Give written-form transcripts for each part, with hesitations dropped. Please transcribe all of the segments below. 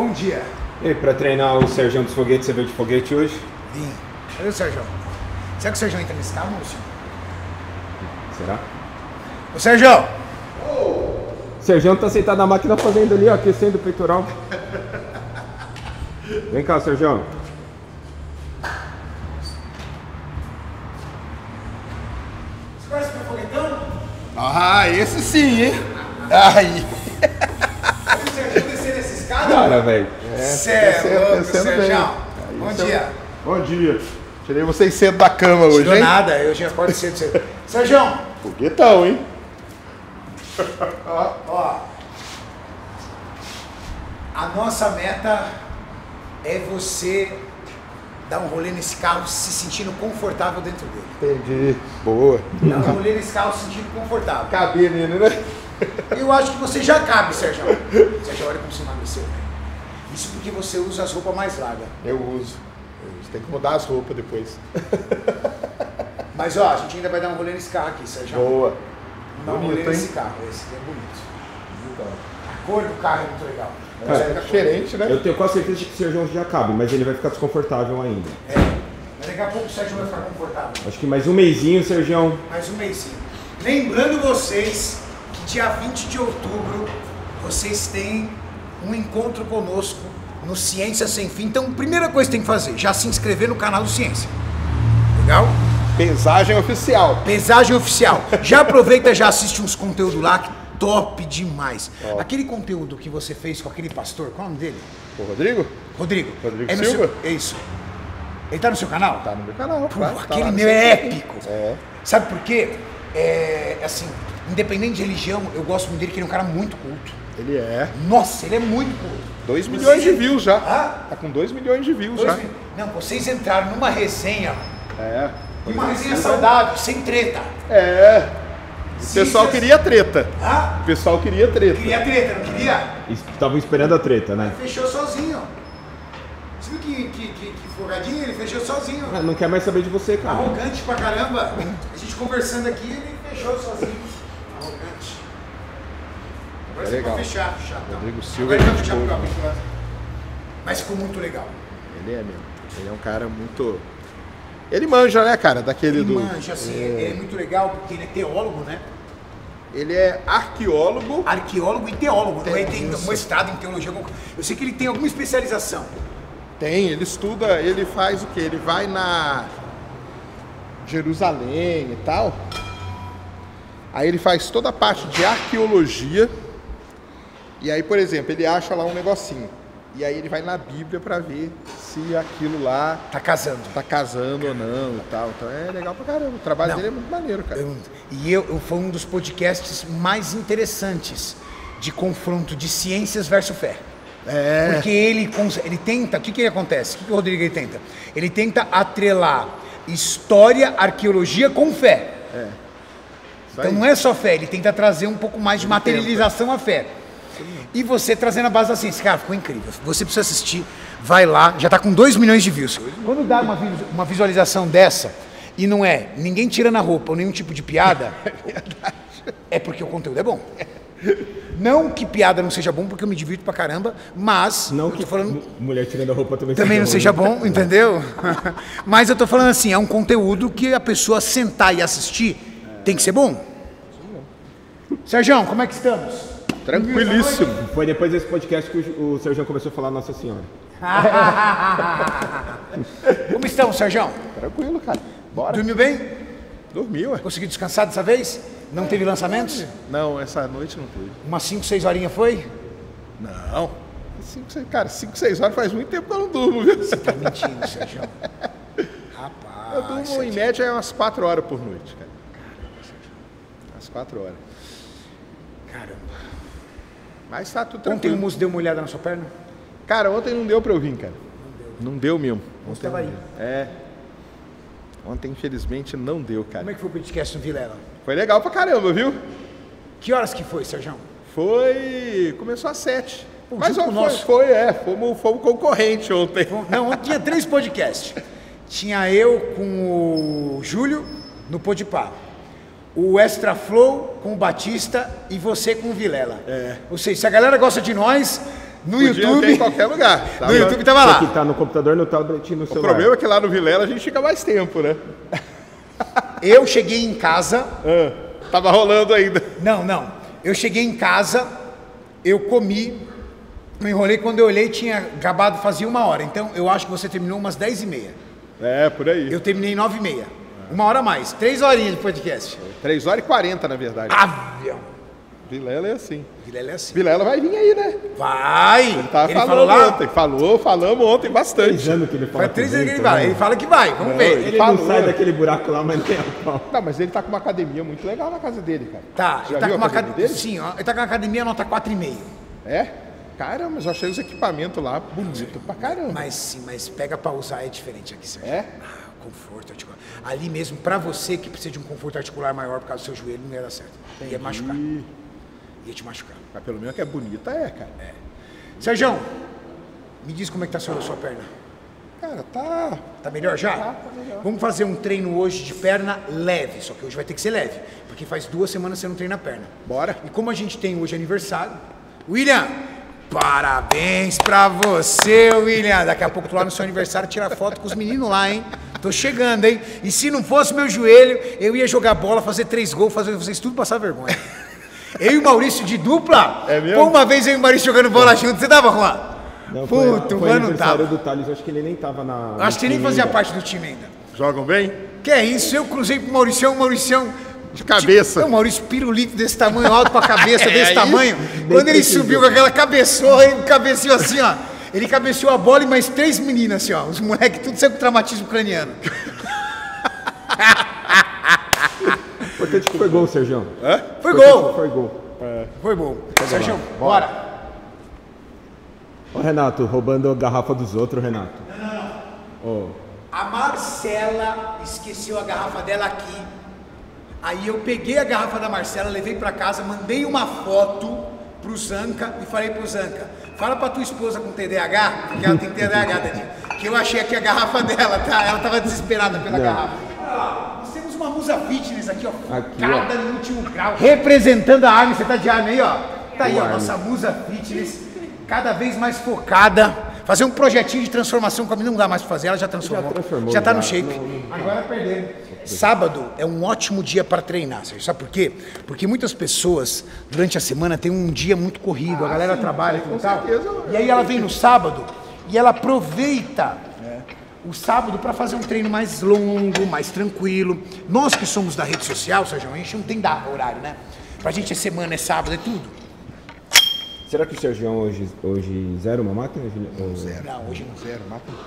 Bom dia. E aí, pra treinar o Sergião dos Foguetes, você veio de foguete hoje? Vim. Olha o Sergião. Será que o Sergião entra nesse carro, Maurício? Será? Ô, Sergião! Oh. O Sergião tá sentado na máquina fazendo ali, ó, aquecendo o peitoral. Vem cá, Sergião. Você conhece o meu foguetão? Ah, esse sim, hein? Aí. O Sergião descer nessa escada? Cara, velho. Você é louco, Sergião. Bom dia. Bom dia. Tirei vocês cedo da cama hoje, hein? Não deu nada, eu tinha acordado cedo. Sergião. Foguetão, hein? Ó, ó. A nossa meta é você dar um rolê nesse carro se sentindo confortável dentro dele. Entendi. Boa. Dar um rolê nesse carro se sentindo confortável. Cabe nele, né? Eu acho que você já cabe, Sergião. Sergião, olha como você emagreceu, velho. Isso porque você usa as roupas mais largas. Eu uso. Tem que mudar as roupas depois. Mas ó, a gente ainda vai dar um rolê nesse carro aqui, Sergião. Boa. Dá um rolê nesse carro, esse aqui é bonito. A cor do carro é muito legal. É diferente, né? Eu tenho quase certeza que o Sergião já cabe, mas ele vai ficar desconfortável ainda. É, mas daqui a pouco o Sergião vai ficar confortável. Acho que mais um mêsinho, Sergião. Mais um mêsinho. Lembrando vocês que dia 20 de outubro vocês têm um encontro conosco no Ciência Sem Fim. Então, a primeira coisa que tem que fazer, já se inscrever no canal do Ciência. Legal? Pesagem oficial. Pesagem oficial. Já aproveita, já assiste uns conteúdos lá, que top demais. Top. Aquele conteúdo que você fez com aquele pastor, qual é o nome dele? O Rodrigo? Rodrigo. Rodrigo Silva? É isso. Ele tá no seu canal? Tá no meu canal. Pô, aquele meu é épico. É. Sabe por quê? É, assim, independente de religião, eu gosto muito dele, que ele é um cara muito culto. Ele é. Nossa, ele é muito culto. 2 milhões de views já. Ah? Tá com 2 milhões de views já. Não, vocês entraram numa resenha. É. Uma resenha saudável, sem treta. É. O pessoal queria treta. Ah? O pessoal queria treta. Queria treta, não queria? Estavam esperando a treta, né? Ele fechou sozinho. Você viu que folgadinho? Ele fechou sozinho. Não quer mais saber de você, cara. Arrogante pra caramba. A gente conversando aqui, ele fechou sozinho. Arrogante. Agora é legal. Você pode fechar, chatão. Rodrigo Silva é muito legal. Mas ficou muito legal. Ele é mesmo. Ele é um cara muito... Ele manja, né, cara? Daquele ele manja, assim, ele é muito legal porque ele é teólogo, né? Ele é arqueólogo. Arqueólogo e teólogo. Tem, ele tem um mestrado em teologia. Eu sei que ele tem alguma especialização. Tem, ele estuda, ele faz o quê? Ele vai na Jerusalém e tal. Aí ele faz toda a parte de arqueologia. E aí, por exemplo, ele acha lá um negocinho. E aí ele vai na Bíblia pra ver se aquilo lá... Tá casando. Tá casando ou não e tal. Então é legal pra caramba. O trabalho dele é muito maneiro, cara. E foi um dos podcasts mais interessantes de confronto de ciências versus fé. É. Porque ele tenta... O que que acontece? O que que o Rodrigo ele tenta? Ele tenta atrelar história, arqueologia com fé. É. Então não é só fé. Ele tenta trazer um pouco mais de materialização à fé. E você trazendo a base da ciência. Cara, ficou incrível. Você precisa assistir, vai lá. Já tá com 2 milhões de views. Quando dá uma visualização dessa, e não é ninguém tirando a roupa ou nenhum tipo de piada, é porque o conteúdo é bom. Não que piada não seja bom, porque eu me divirto pra caramba, mas... Não que mulher tirando a roupa também não seja bom, entendeu? Mas eu tô falando assim, é um conteúdo que a pessoa sentar e assistir tem que ser bom. Sergião, como é que estamos? Tranquilíssimo. Foi depois desse podcast que o Sergião começou a falar Nossa Senhora. Como estão, Sergião? Tranquilo, cara. Bora. Dormiu bem? Dormiu, é. Conseguiu descansar dessa vez? Não teve lançamentos? Não, essa noite não teve. Umas 5, 6 horinhas foi? Não. 5, 6 horas faz muito tempo que eu não durmo, viu? Você tá mentindo, Sergião. Rapaz. Eu durmo em média umas 4 horas por noite, cara. Caramba, Sergião. Umas 4 horas. Caramba. Mas tá tudo tranquilo. Ontem o Musso deu uma olhada na sua perna? Cara, ontem não deu pra eu vir, cara. Não deu mesmo. Ontem tava aí. É. Ontem, infelizmente, não deu, cara. Como é que foi o podcast no Vilela? Foi legal pra caramba, viu? Que horas que foi, Sergião? Foi... Começou às 7. Pô, mas ó, fomos concorrente ontem. Não, ontem tinha 3 podcasts. Tinha eu com o Júlio no Podipá. O Extra Flow com o Batista e você com o Vilela. É. Ou seja, se a galera gosta de nós, No YouTube, em qualquer lugar. Tá? No YouTube tava lá. Aqui tá no computador, no tablet, no celular. O problema é que lá no Vilela a gente fica mais tempo, né? Eu cheguei em casa. Tava rolando ainda. Não, não. Eu cheguei em casa, eu comi, me enrolei. Quando eu olhei, tinha acabado fazia 1 hora. Então eu acho que você terminou umas 10h30. É, por aí. Eu terminei 9h30. 1 hora a mais. 3 horinhas de podcast. 3h40, na verdade. Avião. Vilela é assim. Vilela é assim. Vilela vai vir aí, né? Vai! Ele falou lá ontem. Falamos ontem bastante. Que ele fala. Faz 3 anos que ele vai. Ele fala que vai, vamos ver. Ele não sai daquele buraco lá, mas tem a pau. Não, mas ele tá com uma academia muito legal na casa dele, cara. Tá, ele tá com uma academia. Sim, ó. Ele tá com uma academia nota 4,5. É? Caramba, mas eu achei os equipamentos lá bonito pra caramba. Mas sim, mas pega pra usar é diferente aqui, Sérgio. É? Ah, conforto articular. Ali mesmo, pra você que precisa de um conforto articular maior por causa do seu joelho, não ia dar certo. Ia machucar. Te machucar. Mas pelo menos que é bonita, cara. É. Sergião, me diz como é que tá a sua perna. Cara, tá... Tá melhor já? Tá melhor. Vamos fazer um treino hoje de perna leve, só que hoje vai ter que ser leve, porque faz 2 semanas que você não treina a perna. Bora. E como a gente tem hoje aniversário... William, parabéns pra você, William. Daqui a pouco tu lá no seu aniversário tira foto com os meninos lá, hein? Tô chegando, hein? E se não fosse meu joelho, eu ia jogar bola, fazer 3 gols, fazer vocês tudo passar vergonha. Eu e o Maurício de dupla? É mesmo? Pô, uma vez eu e o Maurício jogando bola junto, você tava, Juan? Puto, o mano tava. Do Thales, acho que ele nem tava na... Acho que ele nem fazia parte do time ainda. Jogam bem? Que é isso, eu cruzei pro Mauricião, de cabeça. O Maurício pirulito desse tamanho, alto pra cabeça, desse tamanho. Quando ele subiu com aquela cabeçona, ele cabeceou assim, ó. Ele cabeceou a bola e mais 3 meninas, assim, ó. Os moleques, tudo sempre com traumatismo craniano. Importante que foi gol, Sergião. Hã? Foi gol. Foi gol. Foi bom. Sergião, bora. Ô, Renato, roubando a garrafa dos outros, Renato. Não. A Marcela esqueceu a garrafa dela aqui. Aí eu peguei a garrafa da Marcela, levei pra casa, mandei uma foto pro Zanca e falei pro Zanca, fala pra tua esposa com TDAH, porque ela tem TDAH, Tadinho, que eu achei aqui a garrafa dela, tá? Ela tava desesperada pela garrafa. Olha lá. Uma musa fitness aqui, ó. Aqui, cada no último grau. Representando a Army, você tá de Army aí, ó. Tá aí, ó, nossa musa fitness, cada vez mais focada. Fazer um projetinho de transformação com a menina não dá mais pra fazer, ela já transformou. Já tá no shape. Agora perderam. Sábado é um ótimo dia para treinar, sabe por quê? Porque muitas pessoas, durante a semana, tem um dia muito corrido, a galera trabalha e tal. E aí ela vem no sábado e ela aproveita o sábado para fazer um treino mais longo, mais tranquilo. Nós que somos da rede social, Sergião, a gente não tem data, horário, né? Pra gente é semana, é sábado, é tudo. Será que o Sergião hoje zero uma máquina? Não, zero. Não, hoje não. Zero, máquina.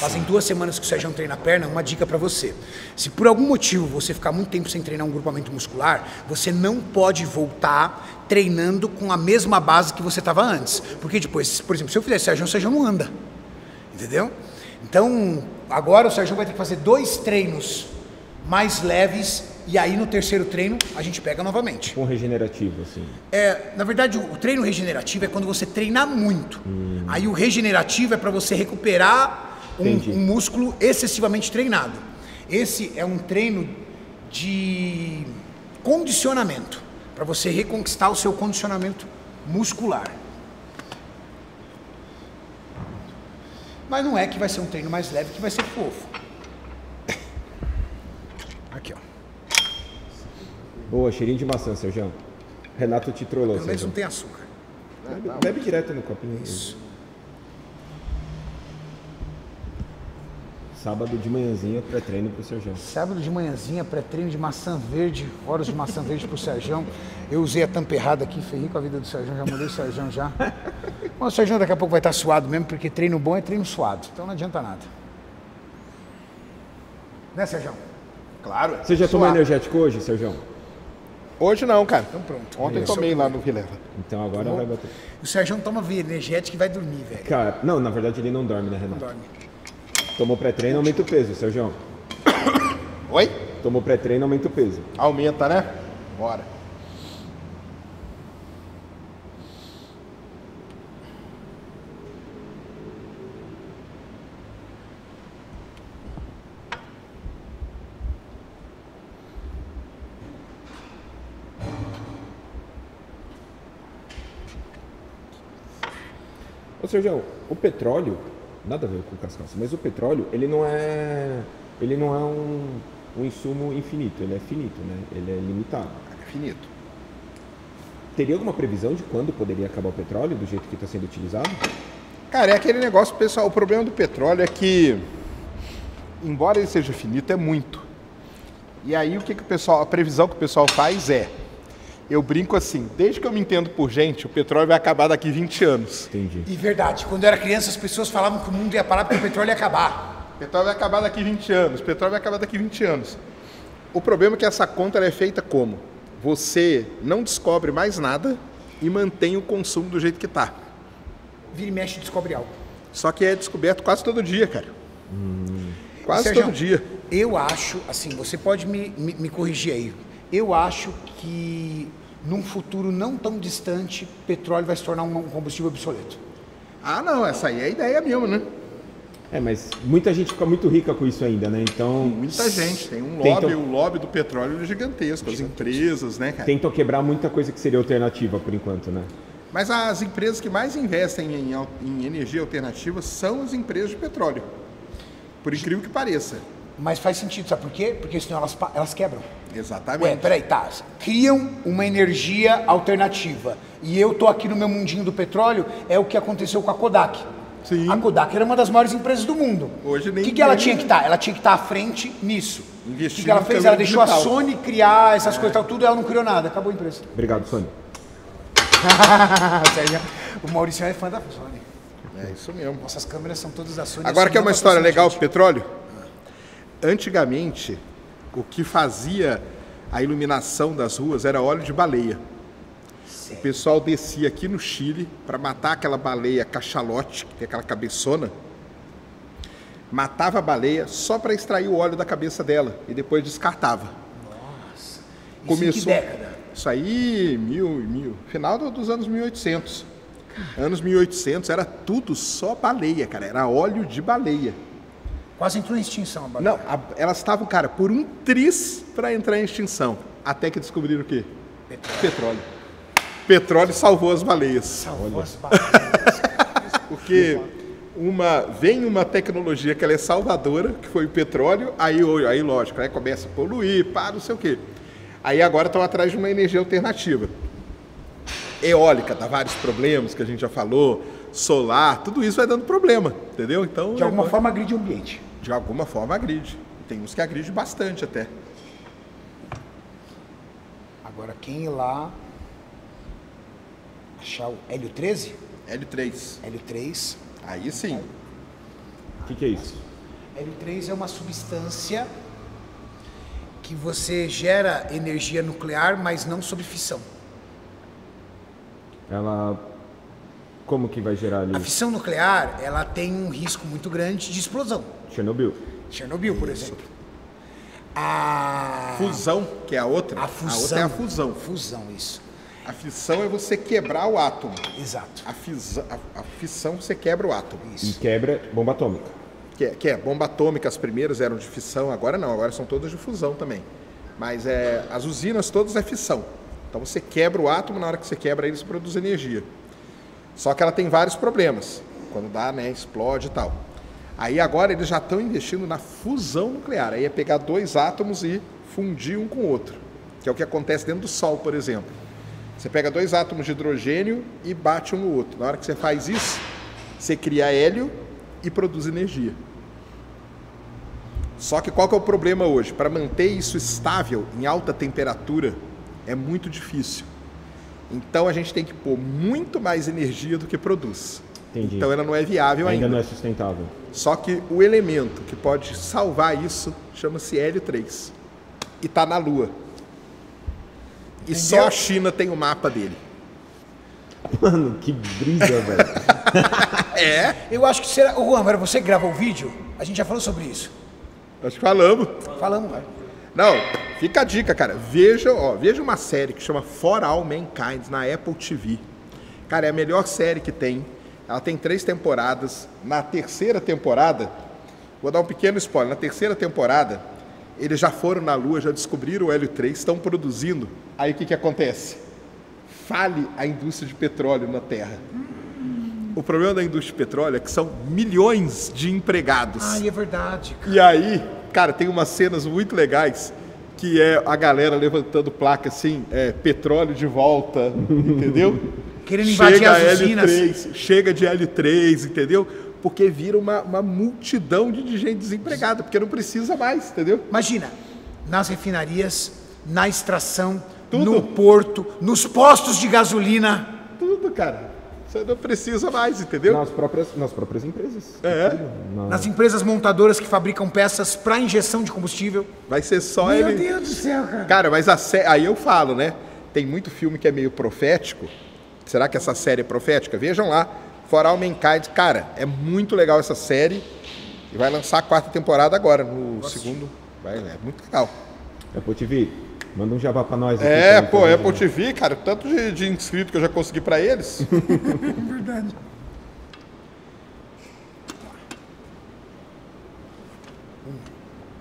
Fazem 2 semanas que o Sergião treina a perna, uma dica pra você. Se por algum motivo você ficar muito tempo sem treinar um grupamento muscular, você não pode voltar treinando com a mesma base que você tava antes. Porque depois, por exemplo, se eu fizer Sergião, o Sergião não anda. Entendeu? Então, agora o Sergião vai ter que fazer 2 treinos mais leves e aí no 3º treino a gente pega novamente. Com regenerativo, assim. É, na verdade, o treino regenerativo é quando você treina muito. Aí o regenerativo é para você recuperar um músculo excessivamente treinado. Esse é um treino de condicionamento, para você reconquistar o seu condicionamento muscular. Mas não é que vai ser um treino mais leve, que vai ser fofo. Aqui, ó. Boa, cheirinho de maçã, Sergião. Renato te trollou, Sergião. Pelo menos não tem açúcar. Bebe direto no copinho. Isso. Sábado de manhãzinha, pré-treino pro Sergião. Sábado de manhãzinha, pré-treino de maçã verde, horas de maçã verde pro Sergião. Eu usei a tampa errada aqui, ferrei com a vida do Sergião, já mandei o Sergião já. Bom, o Sergião daqui a pouco vai estar suado mesmo, porque treino bom é treino suado. Então não adianta nada. Né, Sergião? Claro. Você já tomou energético hoje, Sergião? Hoje não, cara. Então pronto. Ontem tomei lá no Vilela. Então agora vai bater. O Sergião toma energético e vai dormir, velho. Cara, não, na verdade ele não dorme, né, Renato? Não dorme. Tomou pré-treino, aumenta o peso, Sergião. Oi? Tomou pré-treino, aumenta o peso. Aumenta, né? Bora. Ô Sergião, o petróleo, nada a ver com cascaça, mas o petróleo, ele não é um insumo infinito, ele é finito, né? Ele é limitado. É finito. Teria alguma previsão de quando poderia acabar o petróleo, do jeito que está sendo utilizado? Cara, é aquele negócio, pessoal, o problema do petróleo é que, embora ele seja finito, é muito. E aí a previsão que o pessoal faz é, eu brinco assim, desde que eu me entendo por gente, o petróleo vai acabar daqui 20 anos. Entendi. E verdade, quando eu era criança as pessoas falavam que o mundo ia parar porque o petróleo ia acabar. O petróleo vai acabar daqui 20 anos, o petróleo vai acabar daqui 20 anos. O problema é que essa conta ela é feita como? Você não descobre mais nada e mantém o consumo do jeito que está. Vira e mexe e descobre algo. Só que é descoberto quase todo dia, cara. Quase Sergião, todo dia. Eu acho, assim, você pode me corrigir aí. Eu acho que num futuro não tão distante, petróleo vai se tornar um combustível obsoleto. Ah, não, essa aí é a ideia mesmo, né? É, mas muita gente fica muito rica com isso ainda, né? Então... Muita gente. Tem um lobby, o lobby do petróleo é gigantesco. As empresas, né, cara? Tentam quebrar muita coisa que seria alternativa, por enquanto, né? Mas as empresas que mais investem em energia alternativa são as empresas de petróleo. Por incrível que pareça. Mas faz sentido, sabe por quê? Porque senão elas quebram. Exatamente. Ué, peraí, tá. Criam uma energia alternativa. E eu tô aqui no meu mundinho do petróleo, é o que aconteceu com a Kodak. Sim. A Kodak era uma das maiores empresas do mundo. Hoje nem... O que ela tinha que estar? Ela tinha que estar à frente nisso. Investir. O que ela fez? Ela deixou digital. A Sony criar essas coisas e tal, tudo, ela não criou nada. Acabou a empresa. Obrigado, Sony. O Maurício é fã da Sony. É isso mesmo. Nossas câmeras são todas da Sony. Agora que é uma história legal do petróleo? Antigamente, o que fazia a iluminação das ruas era óleo de baleia. Certo. O pessoal descia aqui no Chile para matar aquela baleia cachalote, que tem aquela cabeçona. Matava a baleia só para extrair o óleo da cabeça dela e depois descartava. Nossa! Começou... Que década? Isso aí, final dos anos 1800. Anos 1800 era tudo só baleia, cara. Era óleo de baleia. Quase entrou em extinção a baleia. Não, elas estavam, cara, por um tris para entrar em extinção. Até que descobriram o quê? Petróleo. Petróleo salvou as baleias. Salvou as baleias. Porque vem uma tecnologia que ela é salvadora, que foi o petróleo, aí lógico, aí começa a poluir, não sei o quê. Aí agora estão atrás de uma energia alternativa. Eólica, dá vários problemas que a gente já falou, solar, tudo isso vai dando problema, entendeu? Então, de alguma forma agride o ambiente. De alguma forma agride. Tem uns que agride bastante até. Agora quem ir lá achar o Hélio-3? Hélio-3. Hélio-3. Aí sim. O que é isso? Hélio-3 é uma substância que você gera energia nuclear, mas não sob fissão. Ela, como que vai gerar ali? A fissão nuclear, ela tem um risco muito grande de explosão. Chernobyl. Chernobyl, por exemplo. A fusão, que é a outra. A outra é a fusão. Fusão, isso. A fissão é você quebrar o átomo. Exato. A fissão, você quebra o átomo. Isso. E quebra bomba atômica. Bomba atômica, as primeiras eram de fissão, agora não, agora são todas de fusão também. Mas as usinas todas é fissão. Então você quebra o átomo, na hora que você quebra ele, você produz energia. Só que ela tem vários problemas, quando dá, né, explode e tal. Aí agora eles já estão investindo na fusão nuclear, aí é pegar dois átomos e fundir um com o outro, que é o que acontece dentro do Sol, por exemplo. Você pega dois átomos de hidrogênio e bate um no outro. Na hora que você faz isso, você cria hélio e produz energia. Só que qual que é o problema hoje? Para manter isso estável em alta temperatura, é muito difícil. Então a gente tem que pôr muito mais energia do que produz. Entendi. Então ela não é viável ainda. Ainda não é sustentável. Só que o elemento que pode salvar isso chama-se Hélio-3. E está na Lua. E só a China tem o mapa dele. Mano, que brisa, velho. É? Eu acho que será... Ô, Juan, você que gravou o vídeo? A gente já falou sobre isso. Acho que falamos. Falamos, velho. Não, fica a dica, cara. Veja uma série que chama For All Mankind na Apple TV. Cara, é a melhor série que tem. Ela tem 3 temporadas. Na terceira temporada, vou dar um pequeno spoiler. Na terceira temporada, eles já foram na Lua, já descobriram o Hélio-3, estão produzindo. Aí o que acontece? Fale a indústria de petróleo na Terra. O problema da indústria de petróleo é que são milhões de empregados. Ah, é verdade, cara. E aí, cara, tem umas cenas muito legais que é a galera levantando placa assim, petróleo de volta, entendeu? Querendo invadir as usinas. Chega de Hélio-3, entendeu? Porque vira uma multidão de gente desempregada, porque não precisa mais, entendeu? Imagina, nas refinarias, na extração, tudo. No porto, nos postos de gasolina. Tudo, cara. Você não precisa mais, entendeu? Nas próprias empresas. É. Nas empresas montadoras que fabricam peças para injeção de combustível. Vai ser só ele... Meu Deus do céu, cara. Cara, mas aí eu falo, né? Tem muito filme que é meio profético. Será que essa série é profética? Vejam lá. For All Mankind. Cara, é muito legal essa série. E vai lançar a 4ª temporada agora, no segundo. Vai, é muito legal. Apple TV, manda um jabá pra nós. Aqui, pô, é Apple TV, cara. Tanto de inscrito que eu já consegui pra eles. É verdade. Um,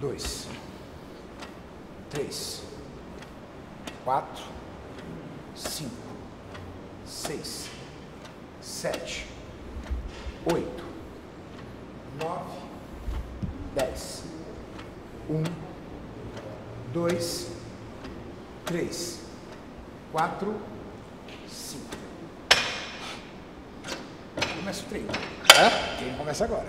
2, 3, 4, 5, 6, 7, 8, 9, 10. 1, 2, 3, 4, 5. Começa o treino. É? O treino começa agora.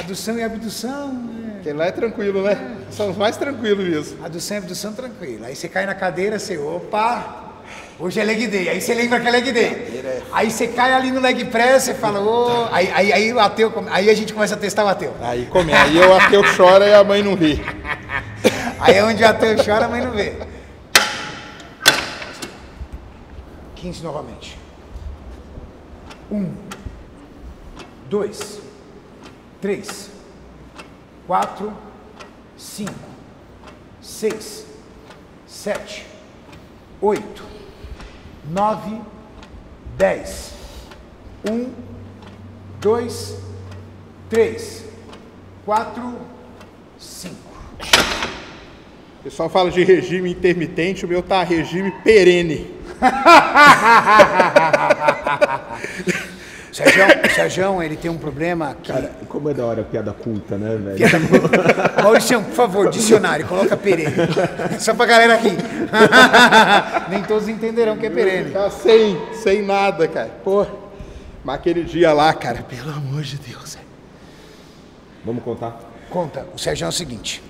Adução e abdução. Né? Quem lá é tranquilo, né? São os mais tranquilos mesmo. Adução e abdução tranquilo. Aí você cai na cadeira, você, opa! Hoje é leg day, aí você lembra que é leg day. Aí você cai ali no leg press, você fala, ô... Oh. Aí o ateu, aí a gente começa a testar o ateu. Aí o ateu chora e a mãe não ri. Aí é onde o ateu chora, a mãe não vê. 15 novamente. 1, 2, 3, 4, 5, 6, 7, 8, 9, 10. 1, 2, 3, 4, 5. O pessoal fala de regime intermitente, o meu tá regime perene. Sergião, ele tem um problema que... Cara, como é da hora a piada culta, né, velho? Piada culta. Maurício, por favor, dicionário, coloca perene. Só pra galera rir. Nem todos entenderão o que é perene. Tá sem nada, cara. Pô, mas aquele dia lá, cara, pelo amor de Deus. Vamos contar? Conta. O Sergião é o seguinte.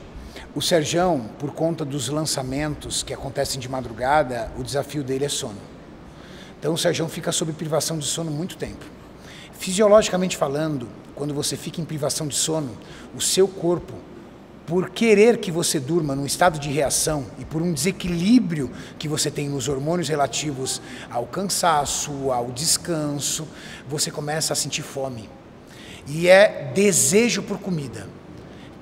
O Sergião, por conta dos lançamentos que acontecem de madrugada, o desafio dele é sono. Então o Sergião fica sob privação de sono muito tempo. Fisiologicamente falando, quando você fica em privação de sono, o seu corpo, por querer que você durma num estado de reação e por um desequilíbrio que você tem nos hormônios relativos ao cansaço, ao descanso, você começa a sentir fome. E é desejo por comida.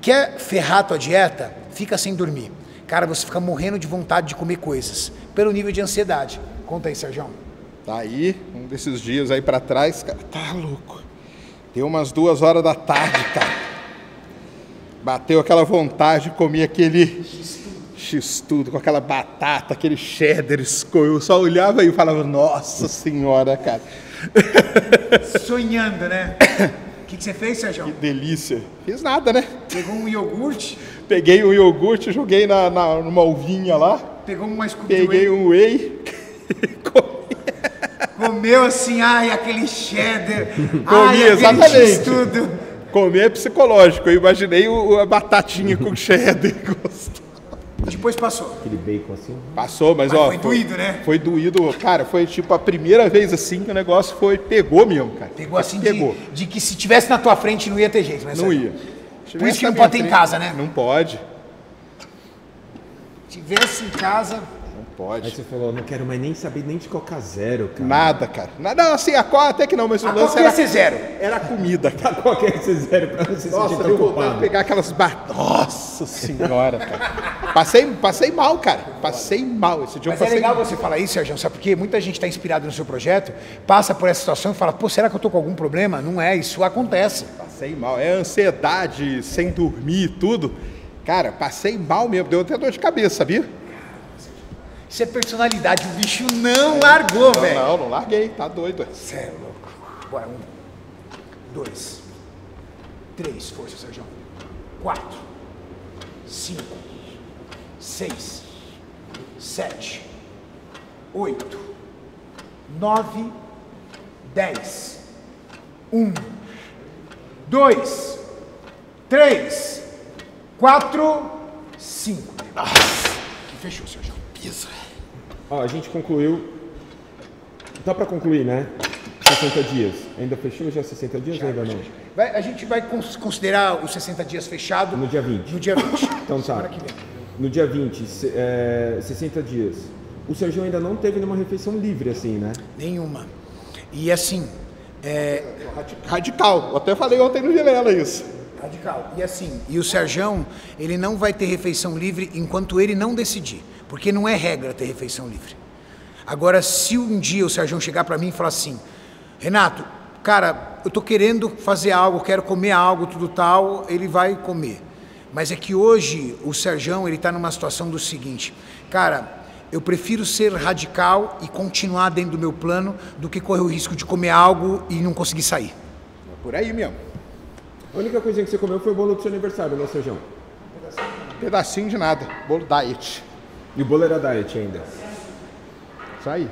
Quer ferrar tua dieta? Fica sem dormir. Cara, você fica morrendo de vontade de comer coisas, pelo nível de ansiedade. Conta aí, Sergião. Tá aí, um desses dias aí pra trás, cara, tá louco. Deu umas 2 horas da tarde, cara. Bateu aquela vontade de comer aquele x-tudo, com aquela batata, aquele cheddar, eu só olhava e falava, nossa senhora, cara. Sonhando, né? O que você fez, Sergião? Que delícia. Fiz nada, né? Pegou um iogurte? Peguei um iogurte, joguei numa ovinha lá. Pegou uma scoop de whey? Peguei um whey. Comeu assim, ai, aquele cheddar. Comi, exatamente. Tudo. Comer é psicológico. Eu imaginei a batatinha com cheddar. Depois passou. Aquele bacon assim. Passou, mas ó. Foi doído, né? Foi doído, cara. Foi tipo a primeira vez assim que o negócio pegou mesmo, cara. Pegou assim, pegou. De que se tivesse na tua frente não ia ter jeito, né? Não ia. Por isso que não pode ter em casa, né? Não pode. Tivesse em casa. Não pode. Aí você falou, não quero mais nem saber nem de Coca Zero, cara. Nada, cara. Nada, assim, a Coca até que não, mas o lance era. Coca Zero. Era a comida, cara. A Coca Zero pra você se sentir. Nossa, eu vou pegar aquelas batatas. Nossa senhora, cara. Passei mal, cara. Passei mal. Esse dia eu passei. Mas é legal você falar isso, Sergião, sabe por quê? Muita gente está inspirada no seu projeto, passa por essa situação e fala, pô, será que eu estou com algum problema? Não é, isso acontece. Passei mal. É ansiedade, sem dormir e tudo. Cara, passei mal mesmo. Deu até dor de cabeça, sabia? Isso é personalidade. O bicho não largou, velho. Não larguei. Tá doido. Você é louco. Bora. 1, 2, 3. Força, Sergião. 4, 5, 6, 7, 8, 9, 10. 1, 2, 3, 4, 5. Que fechou, Sergião. Pisa. Ó, a gente concluiu. Dá pra concluir, né? 60 dias. Ainda fechamos já 60 dias ou ainda não? Vai, a gente vai considerar os 60 dias fechado. No dia 20. No dia 20. Então tá. Que vem. No dia 20, 60 dias. O Sergião ainda não teve nenhuma refeição livre, assim, né? Nenhuma. E assim. Radical. Eu até falei ontem no Vilela isso. Radical. E assim, e o Sergião, ele não vai ter refeição livre enquanto ele não decidir. Porque não é regra ter refeição livre. Agora, se um dia o Sergião chegar para mim e falar assim, Renato, cara, eu tô querendo fazer algo, quero comer algo, tudo tal, ele vai comer. Mas é que hoje o Sergião, ele tá numa situação do seguinte, cara, eu prefiro ser radical e continuar dentro do meu plano do que correr o risco de comer algo e não conseguir sair. É por aí mesmo. A única coisinha que você comeu foi o bolo do seu aniversário, né, Sergião? Pedacinho de nada, bolo diet. E o bolo era diet ainda. Isso aí.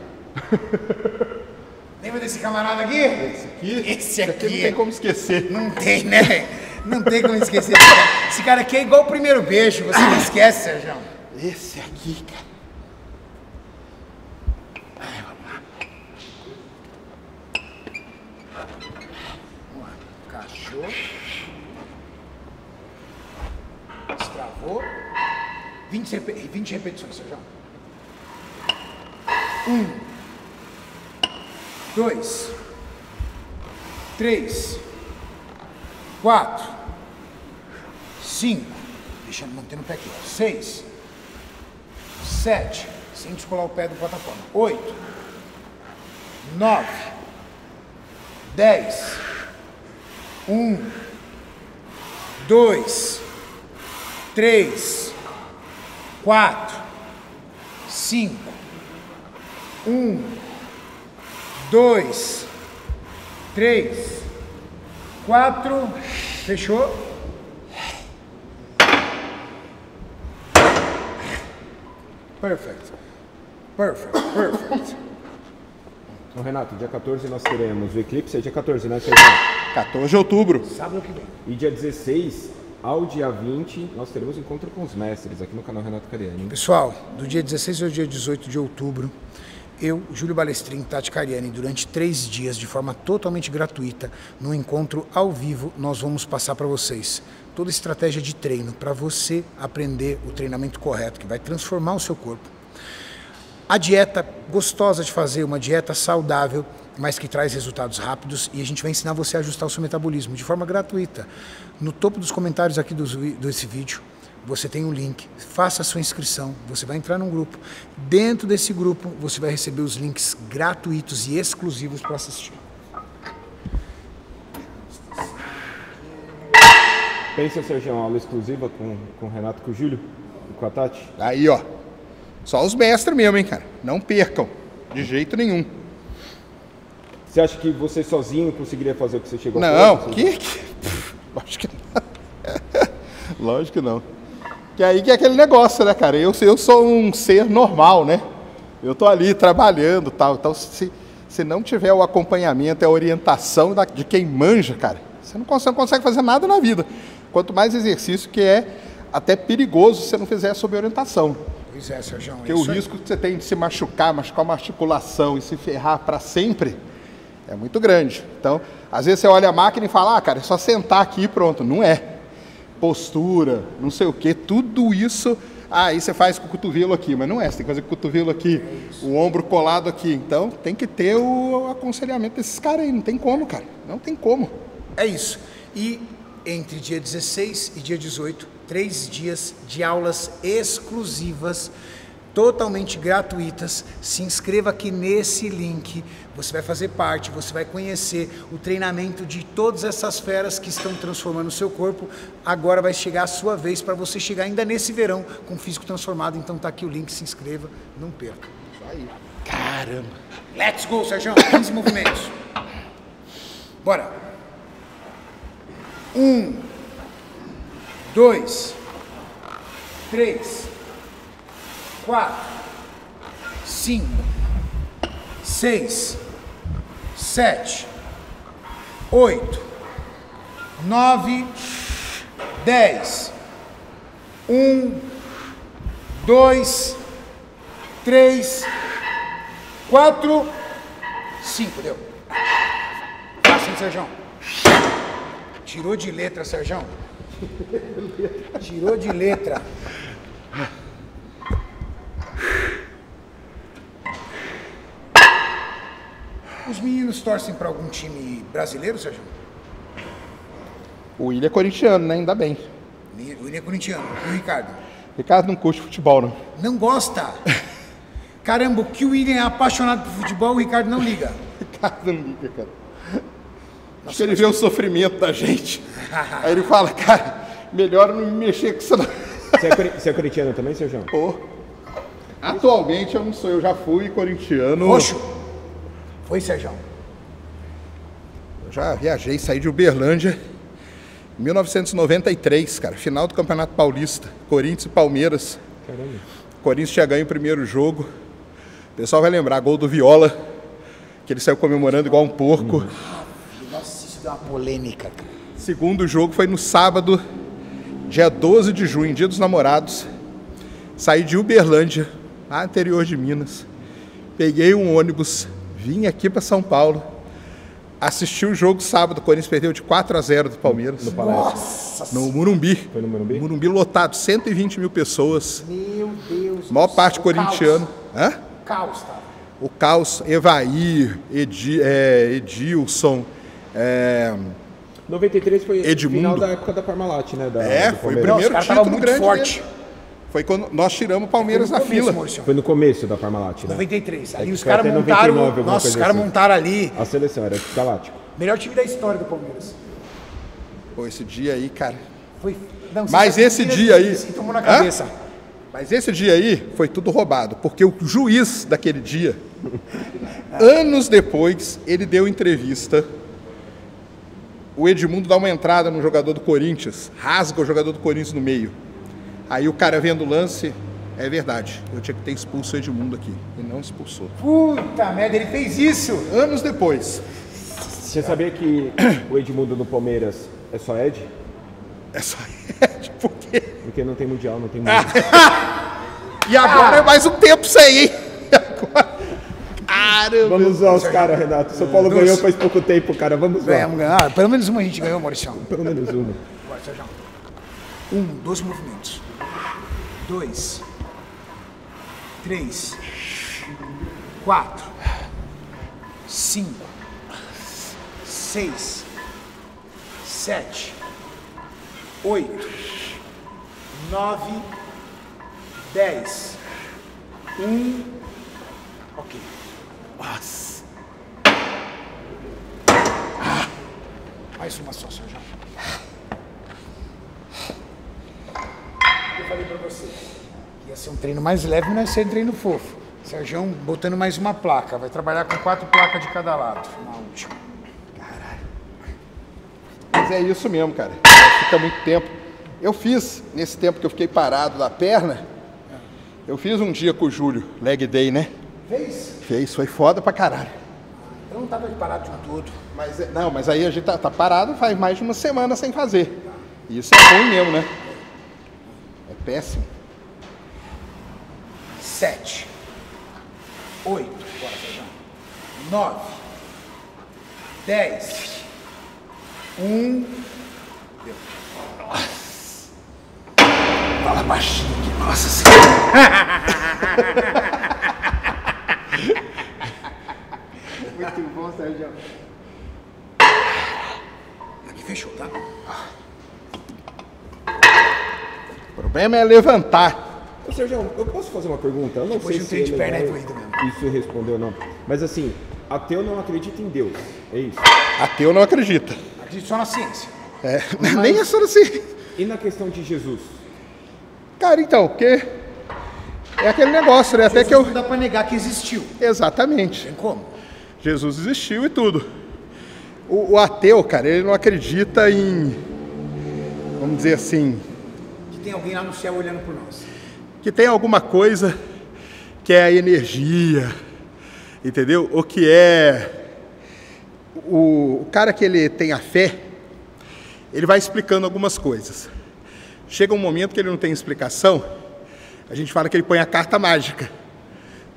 Lembra desse camarada aqui? Esse aqui não tem como esquecer. Não tem, né? Não tem como esquecer. Esse cara aqui é igual o primeiro beijo, você não esquece, Sergião. Esse aqui, cara. Destravou. 20 repetições, Sergião. 1, 2, 3, 4, 5. Deixa eu manter no pé aqui. 6, 7. Sem descolar o pé do plataforma. 8, 9, 10. 1, 2, 3, 4, 5. 1, 2, 3, 4. Fechou? Perfect. Perfect. Perfect. Então, Renato, dia 14 nós teremos o eclipse. É dia 14, né, Sergião? 14 de outubro. Sábado que vem. E dia 16 ao dia 20, nós teremos encontro com os mestres aqui no canal Renato Cariani. Pessoal, do dia 16 ao dia 18 de outubro, eu, Júlio Balestrin, Tati Cariani, durante 3 dias, de forma totalmente gratuita, num encontro ao vivo, nós vamos passar para vocês toda a estratégia de treino para você aprender o treinamento correto, que vai transformar o seu corpo. A dieta gostosa de fazer, uma dieta saudável, mas que traz resultados rápidos, e a gente vai ensinar você a ajustar o seu metabolismo de forma gratuita. No topo dos comentários aqui desse vídeo, você tem um link, faça a sua inscrição, você vai entrar num grupo. Dentro desse grupo, você vai receber os links gratuitos e exclusivos para assistir. Pensa, Sergião, aula exclusiva com o Renato, com o Júlio e com a Tati? Aí, ó, só os mestres mesmo, hein, cara? Não percam, de jeito nenhum. Você acha que você sozinho conseguiria fazer o que você chegou a fazer? Não, lógico que não. Lógico que não. Que aí que é aquele negócio, né, cara? Eu sou um ser normal, né? Eu tô ali trabalhando e tal. Então, se não tiver o acompanhamento, a orientação de quem manja, cara, você não consegue fazer nada na vida. Quanto mais exercício, que é até perigoso se você não fizer sob orientação. Pois é, Sergião. Porque o risco que você tem de se machucar uma articulação e se ferrar para sempre... é muito grande. Então, às vezes você olha a máquina e fala, ah, cara, é só sentar aqui e pronto. Não é. Postura, não sei o quê, tudo isso. Aí você faz com o cotovelo aqui, mas não é. Você tem que fazer com o cotovelo aqui, o ombro colado aqui. Então, tem que ter o aconselhamento desses caras aí. Não tem como, cara. Não tem como. É isso. E entre dia 16 e dia 18, 3 dias de aulas exclusivas totalmente gratuitas. Se inscreva aqui nesse link, você vai fazer parte, você vai conhecer o treinamento de todas essas feras que estão transformando o seu corpo. Agora vai chegar a sua vez para você chegar ainda nesse verão com o físico transformado. Então tá aqui o link, se inscreva, não perca. Isso aí. Caramba. Let's go, Sergião. 15 movimentos. Bora. 1, 2, 3, 4, 5, 6, 7, 8, 9, 10. 1, 2, 3, 4, 5. Deu. Assim, Sergião. Tirou de letra, Sergião. Tirou de letra. Os meninos torcem para algum time brasileiro, Sergião? O William é corintiano, né? Ainda bem. O William é corintiano. E o Ricardo? Ricardo não curte futebol, não. Não gosta? Caramba, que o William é apaixonado por futebol, o Ricardo não liga. Ricardo não liga, cara. Nossa, acho que ele vê o sofrimento da gente. Aí ele fala, cara, melhor não me mexer com isso não. Você é corintiano também, Sergião? Pô. Atualmente eu não sou, eu já fui corintiano. Oxo. Foi, Sergião? Eu já viajei, saí de Uberlândia em 1993, cara. Final do Campeonato Paulista, Corinthians e Palmeiras. Caramba. Corinthians tinha ganho o primeiro jogo. O pessoal vai lembrar, gol do Viola, que ele saiu comemorando igual um porco. Nossa, isso deu uma polêmica, cara. Segundo jogo foi no sábado, dia 12 de junho, dia dos namorados. Saí de Uberlândia, lá interior de Minas. Peguei um ônibus, vim aqui para São Paulo. Assisti o jogo sábado, o Corinthians perdeu de 4-0 do Palmeiras. Nossa! No Morumbi. Foi no Morumbi? Morumbi lotado, 120 mil pessoas. Meu Deus! Maior parte corintiano. Hã? Caos, tá? O caos, Evair, Edilson... 93 foi o final da época da Parmalat, né? Foi o primeiro título grande forte. Foi quando nós tiramos o Palmeiras da fila. Foi no começo da Parmalat, né? 93. Ali os caras montaram... Nossa, os caras montaram ali... A seleção era galáctico. Melhor time da história do Palmeiras. Pô, esse dia aí, cara... Foi... Mas esse dia aí... Se tomou na cabeça. Mas esse dia aí foi tudo roubado, porque o juiz daquele dia, anos depois, ele deu entrevista... O Edmundo dá uma entrada no jogador do Corinthians, rasga o jogador do Corinthians no meio. Aí o cara vendo o lance, é verdade, eu tinha que ter expulso o Edmundo aqui. E não expulsou. Puta merda, ele fez isso anos depois. Você sabia que o Edmundo no Palmeiras é só Ed? É só Ed, por quê? Porque não tem mundial, não tem mundial. E agora é mais um tempo sem, hein? Caramba. Vamos usar os caras, Renato. São Paulo ganhou faz pouco tempo, cara. Vamos lá. Vamos ganhar. Pelo menos uma a gente ganhou, Maurício. Pelo menos uma. Bora, Sergião. 2 movimentos. 2, 3, 4, 5, 6, 7, 8, 9, 10. 1. Ok. Nossa. Mais uma só, Sergião. Eu falei pra você que ia ser um treino mais leve, mas não ia ser um treino fofo. Sergião botando mais uma placa. Vai trabalhar com 4 placas de cada lado na última. Caralho. Mas é isso mesmo, cara. Fica muito tempo. Eu fiz, nesse tempo que eu fiquei parado da perna, eu fiz um dia com o Júlio, leg day, né? Fez? Fez, foi foda pra caralho. Eu não tava parado de tudo. Mas, não, mas aí a gente tá parado faz mais de uma semana sem fazer. Isso é ruim mesmo, né? É péssimo. 7, 8, 9, 10, 1. Deu. Nossa. Fala baixinho aqui, nossa senhora. Muito bom, Sergião. Aqui fechou, tá? O problema é levantar. Ô, Sergião, eu posso fazer uma pergunta? Eu não sei se de perna é doido mesmo. Isso respondeu não. Mas assim, ateu não acredita em Deus, é isso? Ateu não acredita. Acredita só na ciência. É, mas nem é só na ciência. E na questão de Jesus? Cara, então, porque é aquele negócio, né? Até Jesus que eu... não dá pra negar que existiu. Exatamente. Não tem como. Jesus existiu e tudo. O ateu, cara, ele não acredita em... Vamos dizer assim... Que tem alguém lá no céu olhando por nós. Que tem alguma coisa que é a energia, entendeu? O que é... O cara que ele tem a fé, ele vai explicando algumas coisas. Chega um momento que ele não tem explicação, a gente fala que ele põe a carta mágica,